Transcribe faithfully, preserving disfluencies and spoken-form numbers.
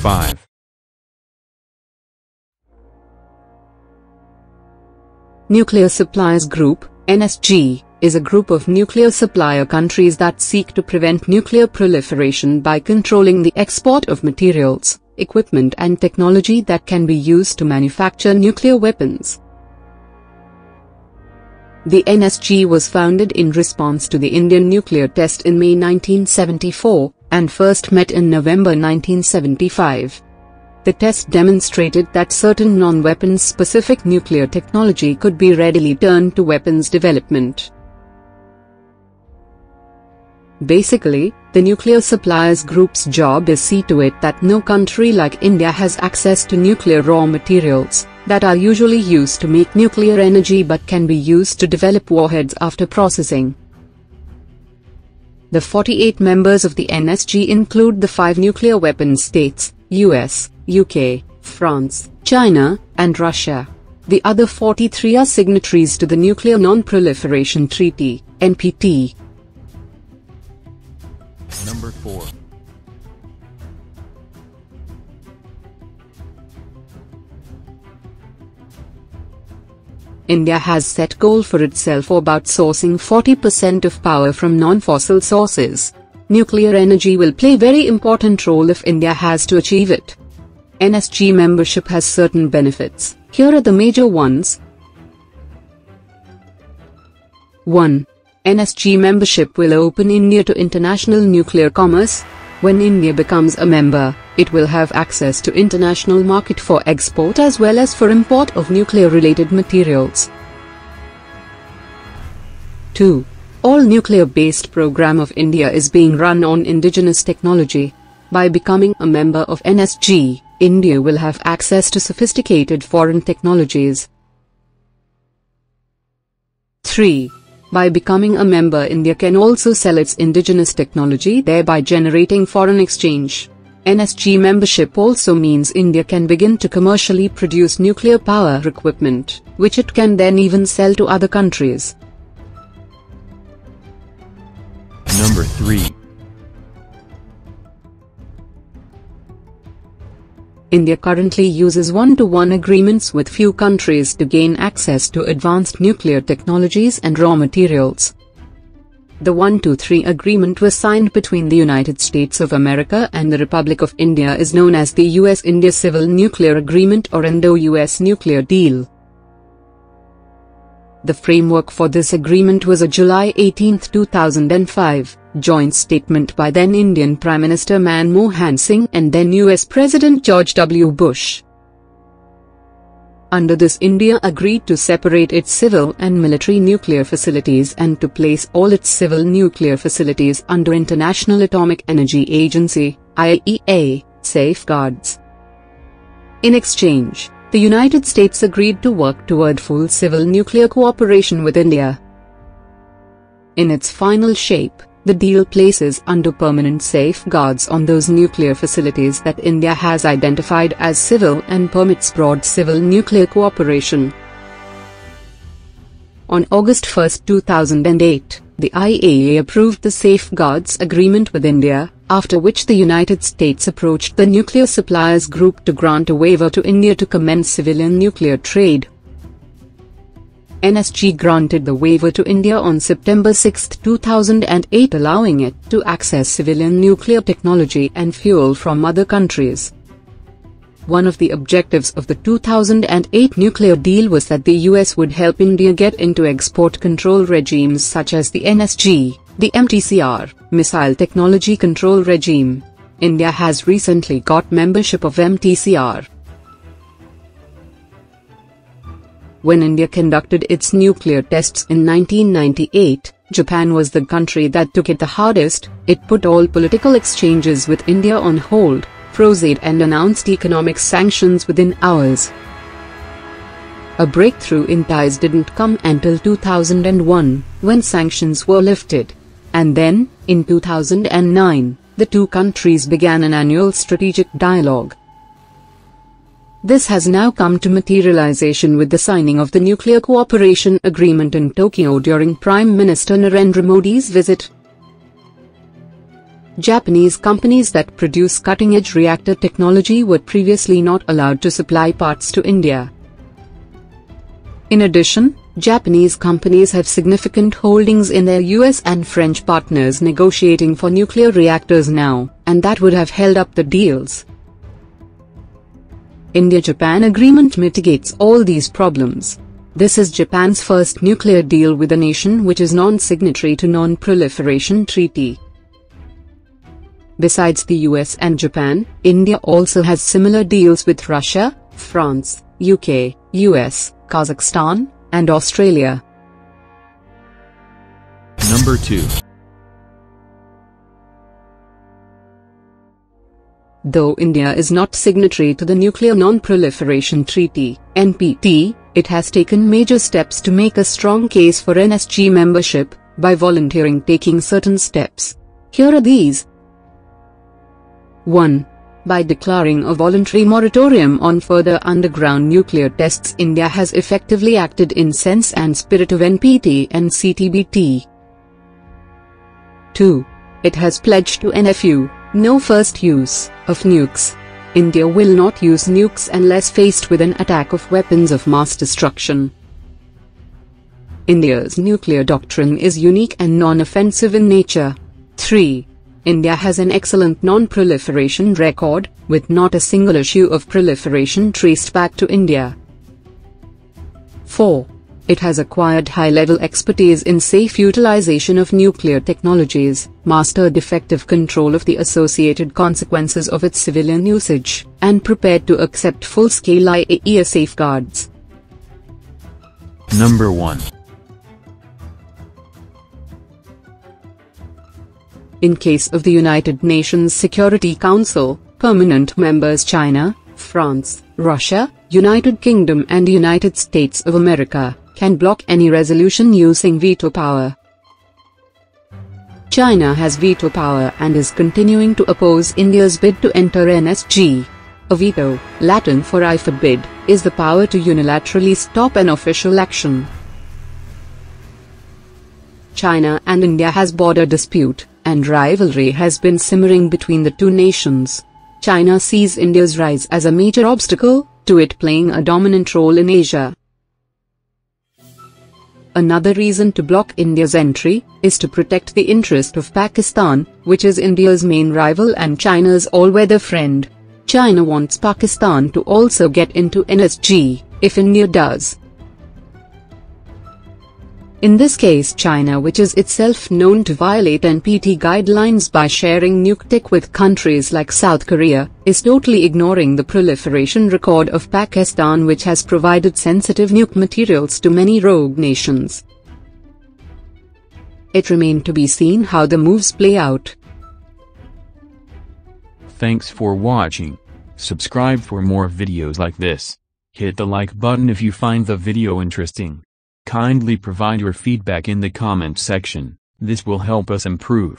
five. Nuclear Suppliers Group, N S G, is a group of nuclear supplier countries that seek to prevent nuclear proliferation by controlling the export of materials, equipment and technology that can be used to manufacture nuclear weapons. The N S G was founded in response to the Indian nuclear test in May nineteen seventy-four, and first met in November nineteen seventy-five. The test demonstrated that certain non-weapons specific nuclear technology could be readily turned to weapons development. Basically, the Nuclear Suppliers Group's job is to see to it that no country like India has access to nuclear raw materials, that are usually used to make nuclear energy but can be used to develop warheads after processing. The forty-eight members of the N S G include the five nuclear weapons states, U S, U K, France, China, and Russia. The other forty-three are signatories to the Nuclear Non-Proliferation Treaty, N P T. Number four. India has set goal for itself about sourcing forty percent of power from non-fossil sources. Nuclear energy will play very important role if India has to achieve it. N S G membership has certain benefits. Here are the major ones. one. N S G membership will open India to international nuclear commerce. When India becomes a member, it will have access to international market for export as well as for import of nuclear-related materials. two. All nuclear-based program of India is being run on indigenous technology. By becoming a member of N S G, India will have access to sophisticated foreign technologies. three. By becoming a member, India can also sell its indigenous technology, thereby generating foreign exchange. N S G membership also means India can begin to commercially produce nuclear power equipment, which it can then even sell to other countries. Number three. India currently uses one-to-one agreements with few countries to gain access to advanced nuclear technologies and raw materials. The one two three agreement was signed between the United States of America and the Republic of India is known as the U S India Civil Nuclear Agreement or Indo-U S Nuclear Deal. The framework for this agreement was a July eighteenth two thousand five, joint statement by then Indian Prime Minister Manmohan Singh and then U S President George W. Bush. Under this, India agreed to separate its civil and military nuclear facilities and to place all its civil nuclear facilities under International Atomic Energy Agency, I A E A, safeguards. In exchange, the United States agreed to work toward full civil nuclear cooperation with India. In its final shape, the deal places under permanent safeguards on those nuclear facilities that India has identified as civil and permits broad civil nuclear cooperation. On August first two thousand eight, the I A E A approved the safeguards agreement with India, after which the United States approached the Nuclear Suppliers Group to grant a waiver to India to commence civilian nuclear trade. N S G granted the waiver to India on September sixth two thousand eight, allowing it to access civilian nuclear technology and fuel from other countries. One of the objectives of the two thousand eight nuclear deal was that the U S would help India get into export control regimes such as the N S G, the M T C R, Missile Technology Control Regime. India has recently got membership of M T C R. When India conducted its nuclear tests in nineteen ninety-eight, Japan was the country that took it the hardest. It put all political exchanges with India on hold, froze aid and announced economic sanctions within hours. A breakthrough in ties didn't come until two thousand one, when sanctions were lifted. And then, in two thousand nine, the two countries began an annual strategic dialogue. This has now come to materialization with the signing of the Nuclear Cooperation Agreement in Tokyo during Prime Minister Narendra Modi's visit. Japanese companies that produce cutting-edge reactor technology were previously not allowed to supply parts to India. In addition, Japanese companies have significant holdings in their U S and French partners negotiating for nuclear reactors now, and that would have held up the deals. India-Japan agreement mitigates all these problems. This is Japan's first nuclear deal with a nation which is non-signatory to Non-Proliferation Treaty. Besides the U S and Japan, India also has similar deals with Russia, France, U K, U S, Kazakhstan, and Australia. Number two. Though India is not signatory to the Nuclear Non-Proliferation Treaty, N P T, it has taken major steps to make a strong case for N S G membership, by volunteering taking certain steps. Here are these. one. By declaring a voluntary moratorium on further underground nuclear tests, India has effectively acted in sense and spirit of N P T and C T B T. two. It has pledged to N F U, no first use, of nukes. India will not use nukes unless faced with an attack of weapons of mass destruction. India's nuclear doctrine is unique and non-offensive in nature. three. India has an excellent non-proliferation record, with not a single issue of proliferation traced back to India. four. It has acquired high-level expertise in safe utilization of nuclear technologies, mastered effective control of the associated consequences of its civilian usage, and prepared to accept full-scale I A E A safeguards. Number one. In case of the United Nations Security Council, permanent members China, France, Russia, United Kingdom and United States of America, can block any resolution using veto power. China has veto power and is continuing to oppose India's bid to enter N S G. A veto, Latin for I forbid, is the power to unilaterally stop an official action. China and India has border dispute, and rivalry has been simmering between the two nations. China sees India's rise as a major obstacle to it playing a dominant role in Asia. Another reason to block India's entry is to protect the interest of Pakistan, which is India's main rival and China's all-weather friend. China wants Pakistan to also get into N S G, if India does. In this case, China, which is itself known to violate N P T guidelines by sharing nuke tech with countries like South Korea, is totally ignoring the proliferation record of Pakistan, which has provided sensitive nuke materials to many rogue nations. It remains to be seen how the moves play out. Thanks for watching. Subscribe for more videos like this. Hit the like button if you find the video interesting. Kindly provide your feedback in the comment section. This will help us improve.